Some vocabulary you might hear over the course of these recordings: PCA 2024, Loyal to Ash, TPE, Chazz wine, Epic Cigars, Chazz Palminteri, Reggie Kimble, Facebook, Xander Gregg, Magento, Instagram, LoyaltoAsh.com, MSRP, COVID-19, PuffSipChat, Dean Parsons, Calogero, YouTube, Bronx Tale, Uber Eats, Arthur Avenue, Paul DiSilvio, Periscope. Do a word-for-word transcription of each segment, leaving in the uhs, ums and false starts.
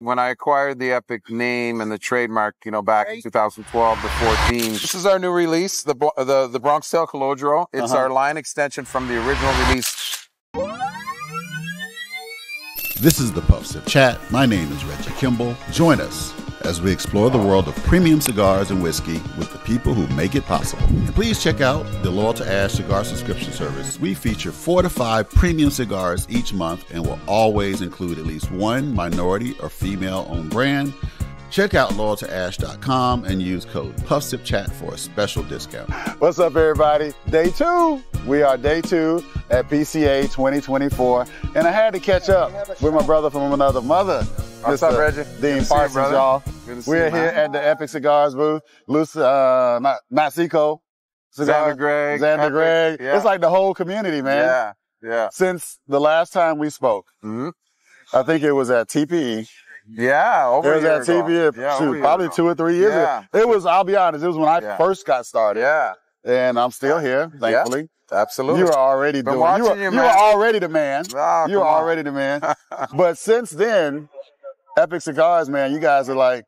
When I acquired the Epic name and the trademark, you know, back in two thousand twelve to fourteen, this is our new release, the the, the Bronx Tale Calogero. It's uh-huh. our line extension from the original release. This is the PuffSipChat. My name is Reggie Kimble. Join us as we explore the world of premium cigars and whiskey with the people who make it possible. And please check out the Loyal to Ash cigar subscription service. We feature four to five premium cigars each month and will always include at least one minority or female-owned brand. Check out Loyal to Ash dot com and use code PuffSipChat for a special discount. What's up, everybody? Day two. We are day two at P C A twenty twenty-four. And I had to catch up with my brother from another mother. What's up, Reggie? Dean Parsons, y'all. We're here at the Epic Cigars booth. Lucy, uh, not, not Seco. Xander Gregg. Xander Gregg. Yeah. It's like the whole community, man. Yeah, yeah. Since the last time we spoke, mm-hmm. I think it was at T P E. Yeah, over a year ago. It was at T P E, yeah, shoot, probably ago. two or three years yeah. ago. It was, I'll be honest, it was when I yeah. first got started. Yeah. And I'm still here, thankfully. Yeah. Absolutely. You were already Been doing it. You, you, you were already the man. Oh, you were on. already the man. But since then, Epic Cigars, man, you guys are like,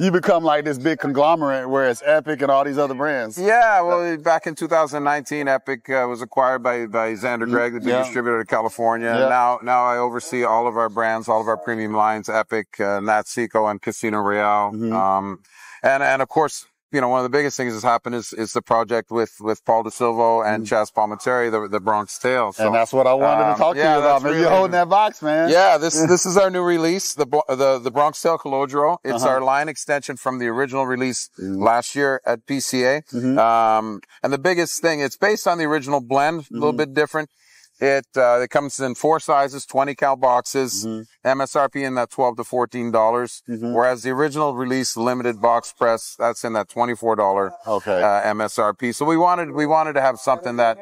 you become like this big conglomerate where it's Epic and all these other brands. Yeah, well, back in two thousand nineteen, Epic uh, was acquired by, by Xander Gregg, the big yeah. distributor of California. Yeah. And now, now I oversee all of our brands, all of our premium lines, Epic, uh, Nat Seco, and Casino Royale. Mm-hmm. um, and, and of course, you know, one of the biggest things that's happened is, is the project with, with Paul DiSilvio and mm. Chazz Palminteri, the, the Bronx Tale. So, and that's what I wanted um, to talk yeah, to you about. Really, you're holding that box, man. Yeah, this, this is our new release, the, the, the Bronx Tale Calogero. It's uh-huh. our line extension from the original release mm. last year at P C A. Mm-hmm. Um, and the biggest thing, it's based on the original blend, mm-hmm. a little bit different. It, uh, it comes in four sizes, twenty cal boxes, mm-hmm. M S R P in that twelve to fourteen dollars, mm-hmm. whereas the original release limited box press, that's in that twenty-four dollars okay. uh, M S R P. So we wanted, we wanted to have something that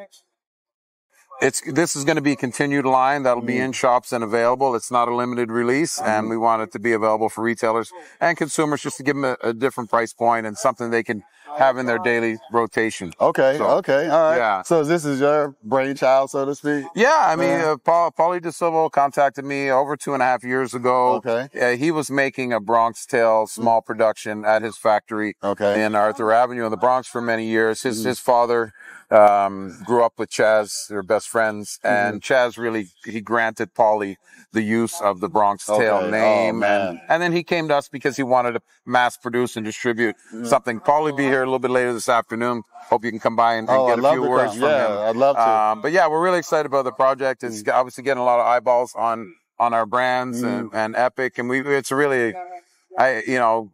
it's, this is going to be a continued line that'll mm-hmm. be in shops and available. It's not a limited release, mm-hmm. and we want it to be available for retailers and consumers just to give them a, a different price point and something they can have in their daily rotation. Okay, so, okay, all right. Yeah. So this is your brainchild, so to speak? Yeah, I mean, uh, Paul, Paulie DiSilvio contacted me over two and a half years ago. Okay. Uh, he was making a Bronx Tale small production at his factory okay. in Arthur Avenue in the Bronx for many years. His, mm. his father um, grew up with Chazz, they were best friends, and mm. Chazz really, he granted Paulie the use of the Bronx Tale okay. name. Oh, and, and then he came to us because he wanted to mass produce and distribute mm. something. Paulie be here a little bit later this afternoon. Hope you can come by and, and oh, get I'd a few words come. from yeah, him. I'd love to. Um, but yeah, we're really excited about the project. It's mm. obviously getting a lot of eyeballs on on our brands mm. and, and Epic, and we it's really, I you know,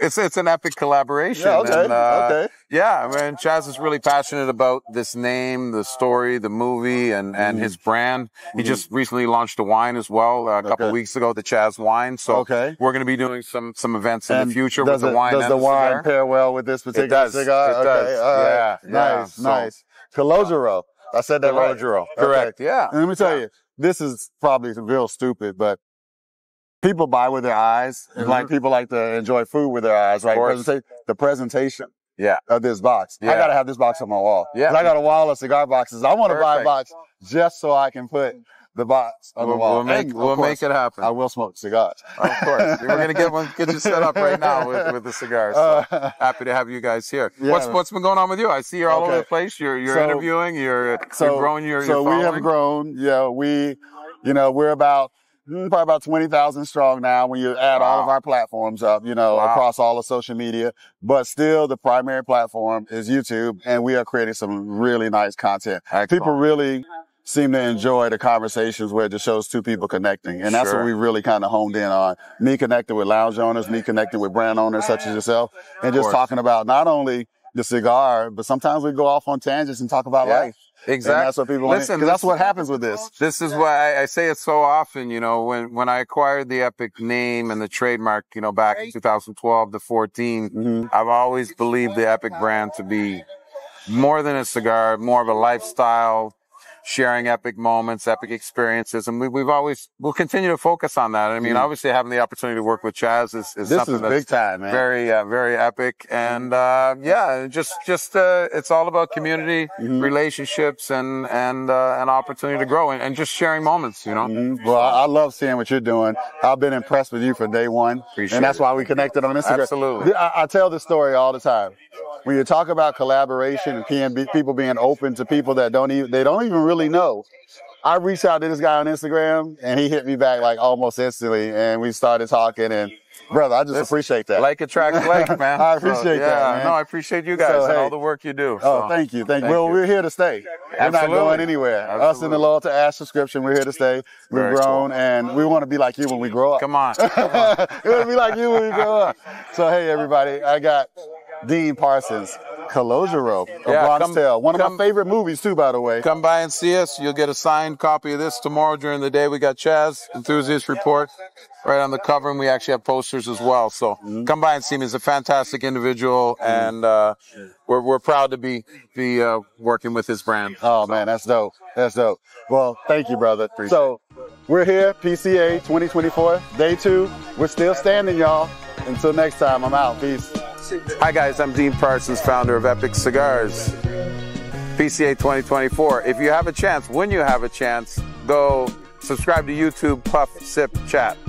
it's it's an Epic collaboration. Yeah, okay, and, uh, okay. Yeah, I mean, Chazz is really passionate about this name, the story, the movie, and and mm. his brand. He mm. just recently launched a wine as well uh, a couple okay. weeks ago, the Chazz wine. So okay. we're going to be doing some some events and in the future with the it, wine. Does and the wine cigar. pair well with this particular it does. cigar? It okay, does. All right. Yeah, nice, yeah. nice. So, Calogero. I said that right. Calogero. Correct. Okay. Yeah. And let me tell yeah. you, this is probably real stupid, but people buy with their eyes, mm-hmm. like people like to enjoy food with their eyes, right? Presenta- the presentation. Yeah. Of this box. Yeah. I gotta have this box on my wall. Yeah. I got a wall of cigar boxes. I want to buy a box just so I can put the box on we'll, the wall. We'll, make, and, we'll course, make it happen. I will smoke cigars. Of course. We're gonna get one, get you set up right now with, with the cigars. So uh, happy to have you guys here. Yeah. What's what's been going on with you? I see you're all okay. over the place. You're you're so, interviewing. You're so, you're growing. You're so you're we have grown. Yeah. We, you know, we're about. Probably about twenty thousand strong now when you add wow. all of our platforms up, you know, wow. across all of social media. But still, the primary platform is YouTube, and we are creating some really nice content. Excellent. People really seem to enjoy the conversations where it just shows two people connecting, and that's sure. what we really kind of honed in on. Me connecting with lounge owners, me connecting with brand owners such as yourself, and just talking about not only the cigar, but sometimes we go off on tangents and talk about yeah. life. Exactly. And that's what people listen. Because that's what happens with this. This is why I, I say it so often. You know, when when I acquired the Epic name and the trademark, you know, back in two thousand twelve to fourteen, mm-hmm. I've always believed the Epic brand to be more than a cigar, more of a lifestyle. sharing epic moments, epic experiences. And we, we've always, we'll continue to focus on that. I mean, mm. obviously having the opportunity to work with Chazz is, is something is that's big time, man. very, uh, very epic. And, uh, yeah, just, just, uh, it's all about community, mm-hmm. relationships and, and, uh, an opportunity to grow and, and just sharing moments, you know? Mm-hmm. Well, I, I love seeing what you're doing. I've been impressed with you from day one. Appreciate and that's it. Why we connected on Instagram. Absolutely. I, I tell this story all the time. When you talk about collaboration and P N B, people being open to people that don't even, they don't even really know. I reached out to this guy on Instagram and he hit me back like almost instantly and we started talking and brother, I just this, appreciate that. Like attracts like, man. I appreciate so, yeah, that, man. No, I appreciate you guys so, and hey, all the work you do. So. Oh, thank you. Thank, thank you. Well, we're here to stay. Absolutely. We're not going anywhere. Absolutely. Us in the Loyal to Ash subscription, we're here to stay. We've Very grown, cool. and we want to be like you when we grow up. Come on. Come on. We want to be like you when we grow up. So, hey, everybody, I got Dean Parsons, Calogero, of yeah, Bronx Tale. One of come, my favorite movies, too, by the way. Come by and see us. You'll get a signed copy of this tomorrow during the day. We got Chazz Enthusiast Report right on the cover, and we actually have posters as well. So mm-hmm. come by and see me. He's a fantastic individual, and uh, we're we're proud to be be uh, working with his brand. Oh, so. man, that's dope. That's dope. Well, thank you, brother. Appreciate so we're here, P C A twenty twenty-four, day two. We're still standing, y'all. Until next time, I'm out. Peace. Hi guys, I'm Dean Parsons, founder of Epic Cigars, P C A twenty twenty-four. If you have a chance, when you have a chance, go subscribe to YouTube, PuffSipChat.